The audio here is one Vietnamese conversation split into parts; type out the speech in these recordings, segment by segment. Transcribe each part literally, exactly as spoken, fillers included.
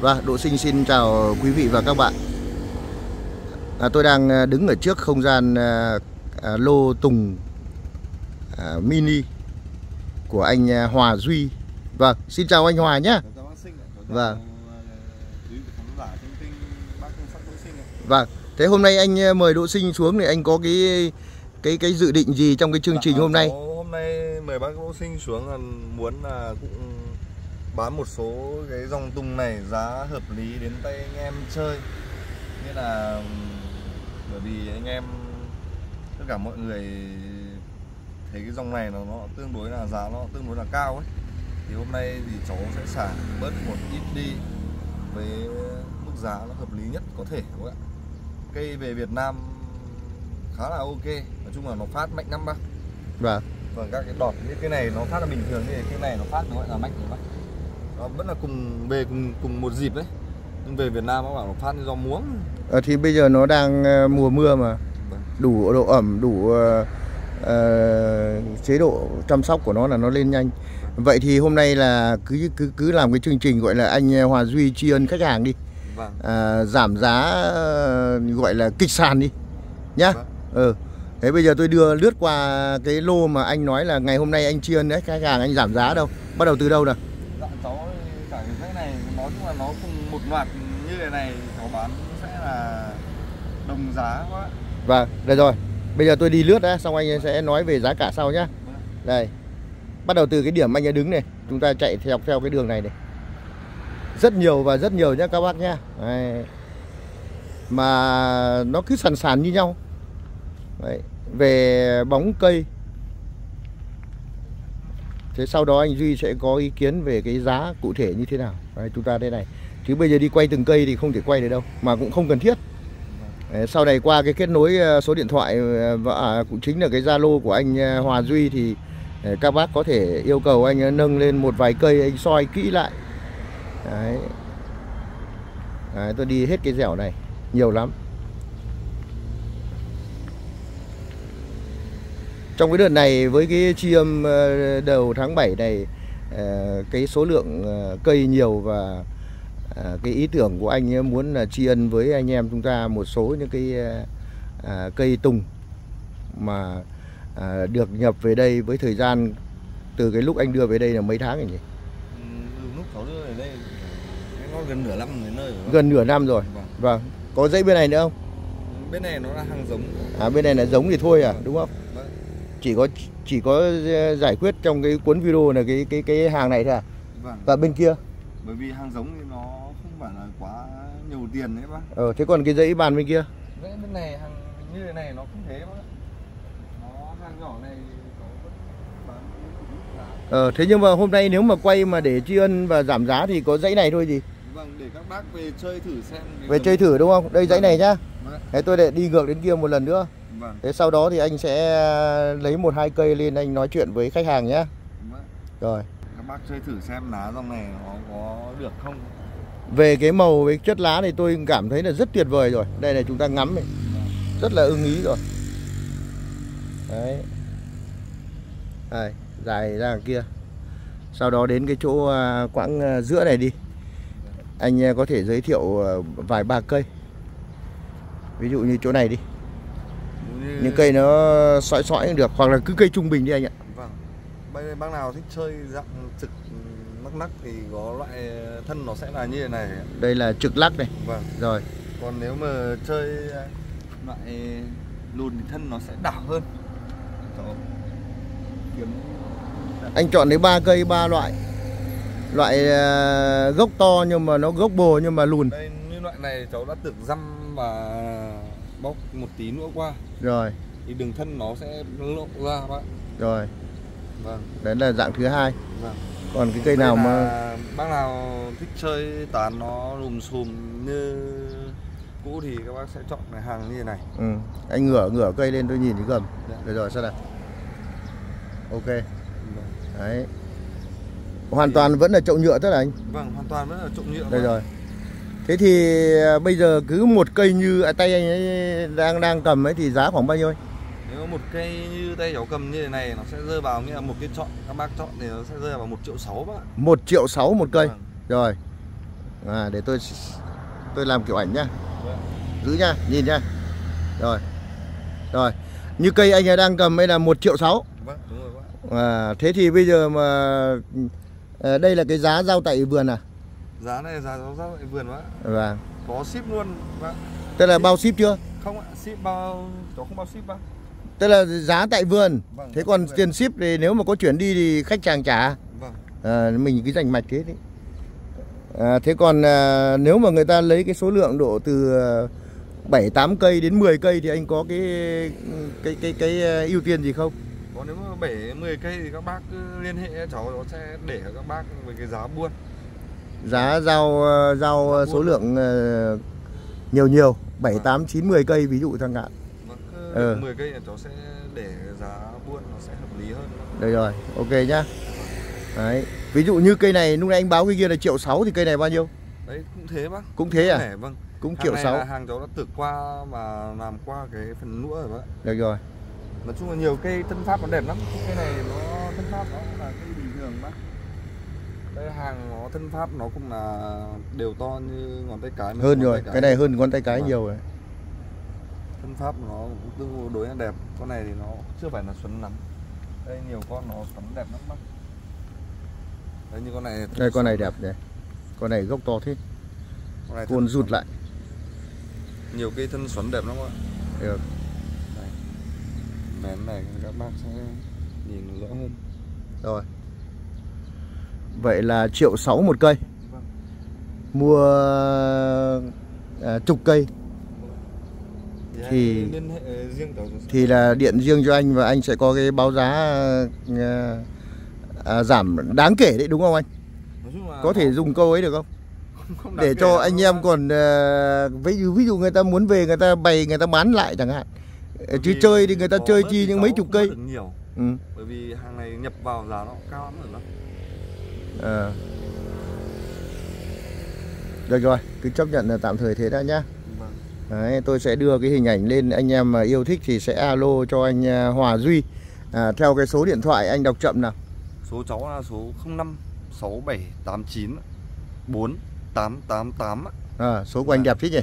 Vâng, Đỗ Sinh xin chào quý vị và các bạn. à, Tôi đang đứng ở trước không gian à, à, lô tùng à, mini của anh à, Hòa Duy. Vâng, xin chào anh Hòa nhé. Vâng. Vâng, thế hôm nay anh mời Đỗ Sinh xuống thì anh có cái cái cái dự định gì trong cái chương trình hôm nay? Hôm nay mời bác Đỗ Sinh xuống là muốn là cũng bán một số cái dòng tùng này giá hợp lý đến tay anh em chơi. Nên là bởi vì anh em tất cả mọi người thấy cái dòng này nó, nó tương đối là giá nó tương đối là cao ấy. Thì hôm nay thì cháu sẽ xả bớt một ít đi với mức giá nó hợp lý nhất có thể các bạn. Cây về Việt Nam khá là ok, nói chung là nó phát mạnh lắm bác. Vâng. Và các cái đọt như cái này nó phát là bình thường, thì cái này nó phát nó gọi là mạnh rồi bác. Nó vẫn là cùng về cùng cùng một dịp đấy. Nhưng về Việt Nam nó bảo nó phát do muống. À, thì bây giờ nó đang mùa mưa mà. Vâng. Đủ độ ẩm, đủ uh, chế độ chăm sóc của nó là nó lên nhanh. Vậy thì hôm nay là cứ cứ cứ làm cái chương trình gọi là anh Hòa Duy tri ân khách hàng đi. Vâng. À, giảm giá gọi là kịch sàn đi nhá. Vâng. Ừ. Thế bây giờ tôi đưa lướt qua cái lô mà anh nói là ngày hôm nay anh tri ân đấy, khách hàng anh giảm giá đâu? Bắt đầu từ đâu nào? Dạ, cháu cả cái sách này nói chung là nó cùng một loạt như thế này cháu bán sẽ là đồng giá quá. Vâng, đây rồi. Bây giờ tôi đi lướt đã, xong anh sẽ nói về giá cả sau nhá. Vâng. Đây. Bắt đầu từ cái điểm anh ấy đứng này, chúng ta chạy theo theo cái đường này này. Rất nhiều và rất nhiều nhá các bác nhá. Đấy. Mà nó cứ sàn sàn như nhau. Đấy. Về bóng cây. Thế sau đó anh Duy sẽ có ý kiến về cái giá cụ thể như thế nào. Đấy, chúng ta đây này. Chứ bây giờ đi quay từng cây thì không thể quay được đâu, mà cũng không cần thiết. Đấy, sau này qua cái kết nối số điện thoại và à, cũng chính là cái Zalo của anh Hòa Duy thì các bác có thể yêu cầu anh nâng lên một vài cây anh soi kỹ lại. Đấy. Đấy, tôi đi hết cái dẻo này, nhiều lắm. Trong cái đợt này với cái tri âm đầu tháng bảy này, cái số lượng cây nhiều và cái ý tưởng của anh muốn là tri ân với anh em chúng ta một số những cái cây tùng mà được nhập về đây với thời gian từ cái lúc anh đưa về đây là mấy tháng rồi nhỉ? Từ lúc cháu đưa về đây nó gần nửa năm đến nơi rồi. Gần nửa năm rồi. Vâng. Vâng. Có dãy bên này nữa không? Bên này nó là hàng giống. À, bên này là giống thì thôi à, đúng không? Vâng. Chỉ có chỉ có giải quyết trong cái cuốn video là cái cái cái hàng này thôi à? Vâng. Và bên kia? Bởi vì hàng giống thì nó không phải là quá nhiều tiền đấy bác. Ờ, thế còn cái dãy bàn bên kia? Dãy bên này hàng như thế này nó không thế bác. Nó hàng nhỏ này có bán giá. Ờ, thế nhưng mà hôm nay nếu mà quay mà để tri ân và giảm giá thì có dãy này thôi gì? Vâng, để các bác về chơi thử xem. Về chơi thử đúng không? Đây dãy này nhá. Thế tôi để đi ngược đến kia một lần nữa. Vâng. Thế sau đó thì anh sẽ lấy một hai cây lên anh nói chuyện với khách hàng nhé. Vâng. Rồi. Các bác chơi thử xem lá dòng này nó có được không. Về cái màu với chất lá thì tôi cảm thấy là rất tuyệt vời rồi. Đây này chúng ta ngắm này. Vâng. Rất là ưng ý rồi. Đấy. Đây, dài ra đằng kia. Sau đó đến cái chỗ quãng giữa này đi. Anh có thể giới thiệu vài ba cây. Ví dụ như chỗ này đi. Như... những cây nó sõi sõi cũng được. Hoặc là cứ cây trung bình đi anh ạ. Vâng. Bác nào thích chơi dạng trực mắc nắc thì có loại thân nó sẽ là như thế này. Đây là trực lắc này. Vâng. Rồi. Còn nếu mà chơi loại lùn thì thân nó sẽ đảo hơn. Kiếm... anh chọn lấy ba cây ba loại. Loại gốc to nhưng mà nó gốc bồ nhưng mà lùn. Đây, như loại này cháu đã tưởng dăm và bóc một tí nữa qua. Rồi. Thì đường thân nó sẽ lộ ra bác. Rồi. Vâng. Đấy là dạng thứ hai. Vâng. Còn cái cây đây nào mà bác nào thích chơi tán nó lùm xùm như cũ thì các bác sẽ chọn cái hàng như thế này. Ừ. Anh ngửa ngửa cây lên tôi nhìn thấy gầm. Được rồi, sao nào? Ok. Vâng. Đấy. Hoàn toàn vẫn là chậu nhựa tất là anh. Vâng, hoàn toàn vẫn là chậu nhựa. Đây rồi. Thế thì bây giờ cứ một cây như à, tay anh ấy đang đang cầm ấy thì giá khoảng bao nhiêu anh? Nếu một cây như tay cháu cầm như thế này nó sẽ rơi vào, nghĩa là một cái chọn các bác chọn thì nó sẽ rơi vào một triệu sáu bác. Một triệu sáu một cây. Vâng. Rồi. à, để tôi tôi làm kiểu ảnh nhá, giữ nhá, nhìn nhá. Rồi rồi, như cây anh ấy đang cầm đây là một triệu sáu. À, thế thì bây giờ mà à, đây là cái giá rau tại vườn à? Giá này giá rau tại vườn quá. Vâng. Có ship luôn. Vâng. Tức là ship. Bao ship chưa? Không ạ, ship bao, cháu không bao ship bao. Tức là giá tại vườn. Vâng, thế còn tiền ship thì nếu mà có chuyển đi thì khách chàng trả. Vâng. À, mình cứ rành mạch thế đấy. À, thế còn à, nếu mà người ta lấy cái số lượng độ từ bảy tám cây đến mười cây thì anh có cái cái cái cái, cái ưu tiên gì không? Còn nếu mà bảy mười cây thì các bác cứ liên hệ cháu, cháu sẽ để các bác với cái giá buôn. Giá rau rau số lượng nhiều nhiều, bảy tám chín mười cây ví dụ chẳng hạn. Ừ. mười cây cháu sẽ để giá buôn nó sẽ hợp lý hơn. Đây rồi, ok nhá. Đấy, ví dụ như cây này lúc nãy anh báo cái kia là triệu sáu thì cây này bao nhiêu? Đấy cũng thế bác. Cũng thế à? Để, vâng. Cũng triệu sáu. Hàng cháu đã tược qua mà làm qua cái phần nũa rồi bác. Được rồi. Nói chung là nhiều cây thân Pháp nó đẹp lắm. Cái này nó thân Pháp nó cũng là cây bình thường bác. Cái hàng nó thân Pháp nó cũng là đều to như ngón tay cái. Hơn rồi, cái này hơn ngón tay cái nhiều rồi. Thân Pháp nó cũng tương đối là đẹp. Con này thì nó chưa phải là xuân lắm. Đây nhiều con nó sắm đẹp lắm bác. Đấy như con này. Đây con này đẹp này. Con này gốc to thế. Con này cuốn rụt lại. Nhiều cây thân xoắn đẹp lắm ạ. Được. Nén này các bác sẽ nhìn rõ hơn. Rồi. Vậy là triệu sáu một cây. Vâng. Mua à, chục cây. Vâng. Thì liên hệ riêng tổ thì là điện riêng cho anh và anh sẽ có cái báo giá à, à, giảm đáng kể đấy đúng không anh? Nói chung là có thể dùng câu ấy được không? Không để cho anh không em không? Còn uh, ví dụ ví dụ người ta muốn về người ta bày người ta bán lại chẳng hạn. Bởi chứ chơi thì người ta chơi chi những mấy chục cây nhiều. Ừ. Bởi vì hàng này nhập vào giá nó cao lắm rồi đó. À. Được rồi, cứ chấp nhận là tạm thời thế đã nhá. Vâng. Đấy, tôi sẽ đưa cái hình ảnh lên, anh em mà yêu thích thì sẽ alo cho anh Hòa Duy à, theo cái số điện thoại anh đọc chậm nào. Số cháu là số không năm sáu bảy tám chín bốn tám tám tám. À, số của à. Anh đẹp thế nhỉ.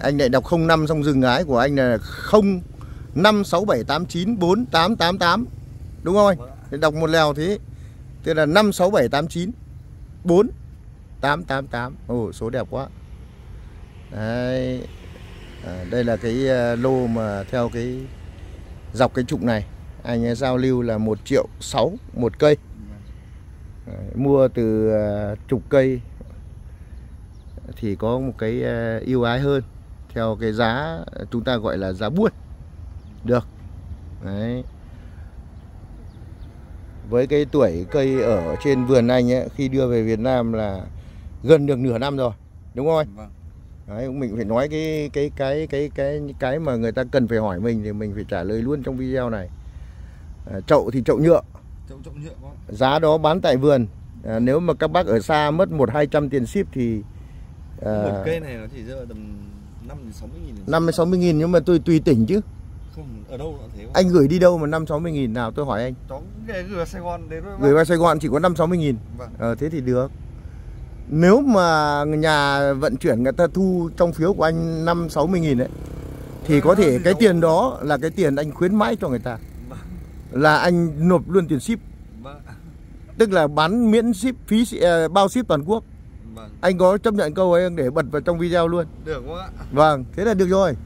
Anh lại đọc không năm xong dừng ái, của anh là không năm sáu bảy tám chín bốn tám tám tám. Đúng không anh? Để đọc một lèo thế. Tức là năm sáu bảy tám chín bốn tám tám tám. Ồ, số đẹp quá. Đấy. À, đây là cái lô mà theo cái dọc cái trục này. Anh ấy giao lưu là một triệu sáu một cây. Đấy, mua từ chục cây thì có một cái ưu ái hơn theo cái giá chúng ta gọi là giá buôn được. Đấy. Với cái tuổi cây ở trên vườn anh ấy, khi đưa về Việt Nam là gần được nửa năm rồi đúng không anh? Vâng. Đấy, mình phải nói cái cái cái cái cái cái mà người ta cần phải hỏi mình thì mình phải trả lời luôn trong video này. À, chậu thì chậu nhựa, chậu, chậu nhựa không? Giá đó bán tại vườn. À, nếu mà các bác ở xa mất một hai trăm tiền ship thì à, một cây này nó chỉ rơi vào tầm năm đến sáu mươi nghìn. Nhưng mà tôi tùy tỉnh chứ. Không, ở đâu nó thế. Anh gửi đi đâu mà năm sáu mươi nghìn nào tôi hỏi anh? Cháu gửi vào Sài Gòn đến rồi. Gửi vào Sài Gòn chỉ có năm sáu mươi nghìn. Vâng. À, thế thì được. Nếu mà nhà vận chuyển người ta thu trong phiếu của anh năm sáu mươi nghìn đấy thì có thể cái tiền đó là cái tiền anh khuyến mãi cho người ta. Vâng. Là anh nộp luôn tiền ship. Vâng. Tức là bán miễn ship phí bao ship toàn quốc. Vâng. Anh có chấp nhận câu ấy để bật vào trong video luôn. Được quá. Vâng, thế là được rồi.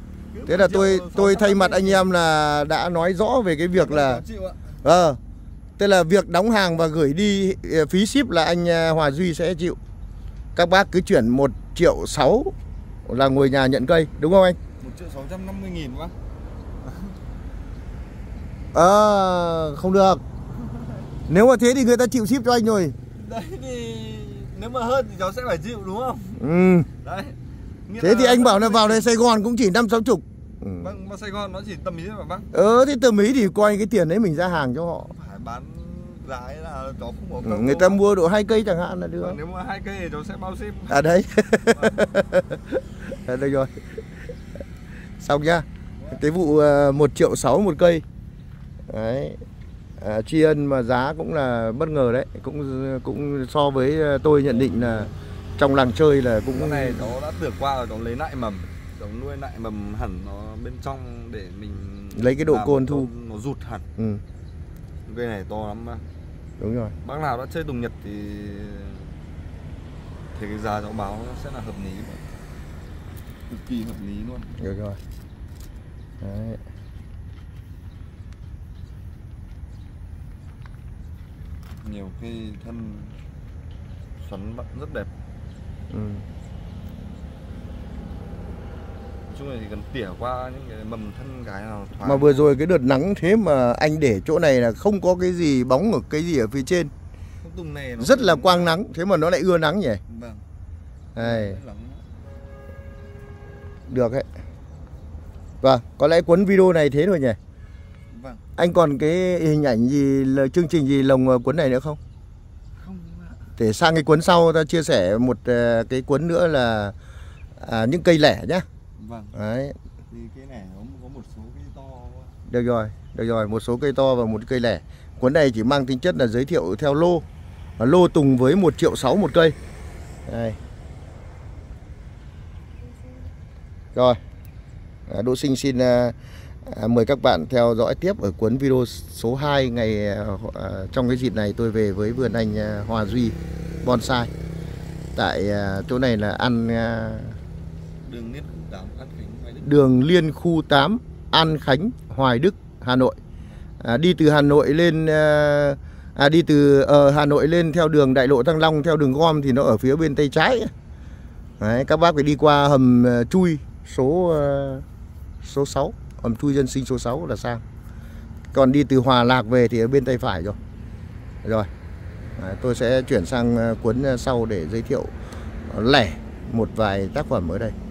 Thế là tôi tôi thay mặt anh em là đã nói rõ về cái việc là ờ à, tức là việc đóng hàng và gửi đi phí ship là anh Hòa Duy sẽ chịu. Các bác cứ chuyển một triệu sáu là ngồi nhà nhận cây, đúng không anh? một triệu sáu trăm năm mươi nghìn quá. Ờ à, không được. Nếu mà thế thì người ta chịu ship cho anh rồi. Đấy thì nếu mà hơn thì cháu sẽ phải chịu đúng không? Ừ. Đấy. Thế thì anh bảo là vào đây Sài Gòn cũng chỉ năm sáu chục. Ừ. Vâng, mà Sài Gòn nó chỉ tầm ý thôi mà bác. Ờ thế tầm ý thì coi cái tiền đấy mình ra hàng cho họ. Phải bán giá ấy là cháu không có công. Ừ, người ta mua độ hai cây chẳng hạn là được. Vâng, nếu mà hai cây thì cháu sẽ bao ship. À đấy. Vâng. Đây rồi. Xong nhá. Cái vụ một triệu sáu một cây. Đấy. À, tri ân mà giá cũng là bất ngờ đấy, cũng cũng so với tôi nhận định là trong làng chơi là cũng cái này nó đã được qua rồi, nó lấy lại mầm, nó nuôi lại mầm hẳn nó bên trong để mình lấy cái độ côn thu nó rụt hẳn. Ừ. Cây này to lắm mà. Đúng rồi. Bác nào đã chơi tùng Nhật thì thì cái giá cháu báo sẽ là hợp lý, cực kỳ hợp lý luôn. Được rồi. Đấy. Nhiều cái thân xoắn bận rất đẹp. Ừ. Nói chung là chỉ cần tỉa qua những cái mầm thân cái nào thoáng. Mà vừa rồi cái đợt nắng thế mà anh để chỗ này là không có cái gì bóng ở cái gì ở phía trên. Cái tùng này nó rất là quang nắng, thế mà nó lại ưa nắng nhỉ. Vâng. Đây. Được đấy. Vâng, có lẽ cuốn video này thế thôi nhỉ. Vâng. Anh còn cái hình ảnh gì, chương trình gì lồng cuốn này nữa không? Không ạ. Để sang cái cuốn sau ta chia sẻ một cái cuốn nữa là à, những cây lẻ nhá. Vâng. Đấy. Thì cái này có một số cây to. Được rồi, được rồi, một số cây to và một cây lẻ. Cuốn này chỉ mang tính chất là giới thiệu theo lô. Lô tùng với một triệu sáu một cây. Đây. Rồi. Đỗ Sinh xin mời các bạn theo dõi tiếp ở cuốn video số hai ngày trong cái dịp này tôi về với vườn anh Hòa Duy Bonsai. Tại chỗ này là ăn đường Liên khu tám An Khánh, Hoài Đức. Đường Liên khu tám An Khánh, Hoài Đức, Hà Nội. À, đi từ Hà Nội lên à, đi từ à, Hà Nội lên theo đường Đại lộ Thăng Long, theo đường gom thì nó ở phía bên tay trái. Đấy, các bác phải đi qua hầm chui số số sáu, hầm chui dân sinh số sáu là sang. Còn đi từ Hòa Lạc về thì ở bên tay phải rồi. Rồi. À, tôi sẽ chuyển sang cuốn sau để giới thiệu lẻ một vài tác phẩm ở đây.